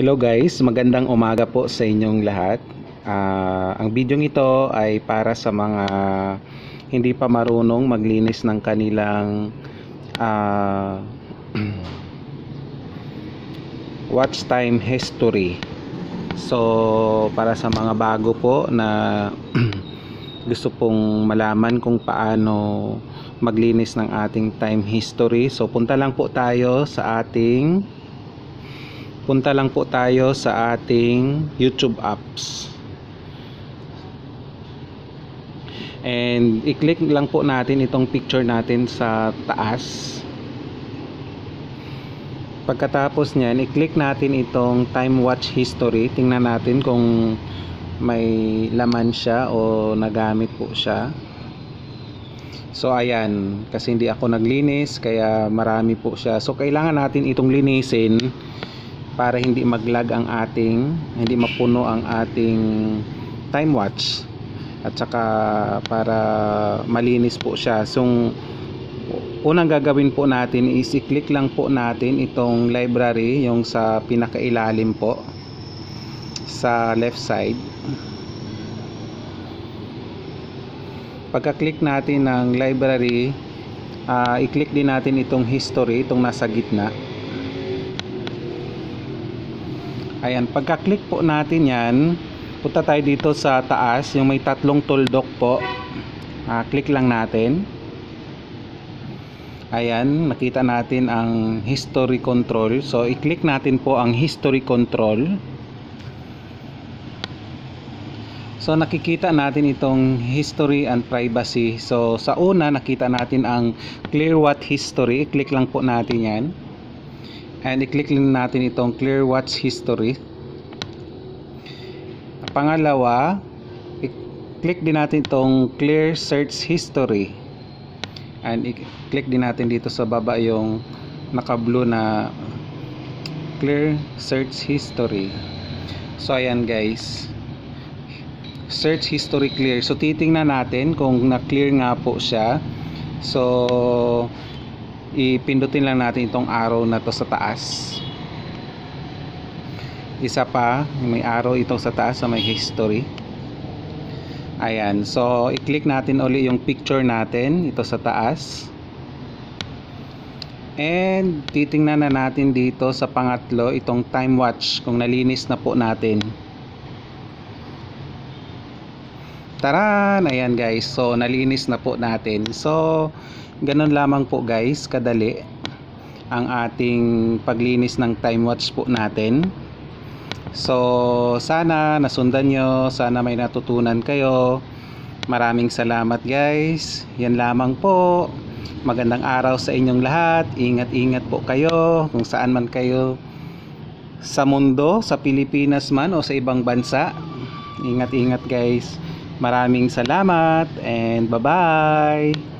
Hello guys, magandang umaga po sa inyong lahat. Ang video ito ay para sa mga hindi pa marunong maglinis ng kanilang watch time history. So para sa mga bago po na gusto pong malaman kung paano maglinis ng ating time history, so punta lang po tayo sa ating YouTube apps. And i-click lang po natin itong picture natin sa taas. Pagkatapos niyan, i-click natin itong time watch history. Tingnan natin kung may laman siya o nagamit po siya. So ayan, kasi hindi ako naglinis kaya marami po siya. So kailangan natin itong linisin para hindi maglag ang ating, hindi mapuno ang ating time watch, at saka para malinis po siya. So unang gagawin po natin is i-click lang po natin itong library, yung sa pinakailalim po sa left side. Pagka-click natin ng library, i-click din natin itong history, itong nasa gitna. Ayan, pagka-click po natin yan, punta tayo dito sa taas, yung may tatlong tuldok po. Click lang natin. Ayan, nakita natin ang history control. So, i-click natin po ang history control. So, nakikita natin itong history and privacy. So, sa una, nakita natin ang clear what history. I-click lang po natin yan. And i-click lang natin itong clear watch history. Pangalawa, i-click din natin itong clear search history. And i-click din natin dito sa baba yung naka-blue na clear search history. So ayan guys, search history clear. So titingnan natin kung na-clear nga po siya. So ipindutin lang natin itong arrow na to sa taas. Isa pa, may arrow ito sa taas sa may history. Ayan, so i-click natin uli yung picture natin, ito sa taas. And titingnan na natin dito sa pangatlo, itong time watch, kung nalinis na po natin. Tara, ayan guys, so nalinis na po natin. So ganun lamang po guys, kadali ang ating paglinis ng time watch po natin. So sana nasundan nyo, sana may natutunan kayo. Maraming salamat guys. Yan lamang po. Magandang araw sa inyong lahat. Ingat-ingat po kayo kung saan man kayo sa mundo, sa Pilipinas man o sa ibang bansa. Ingat-ingat guys. Maraming salamat and bye-bye.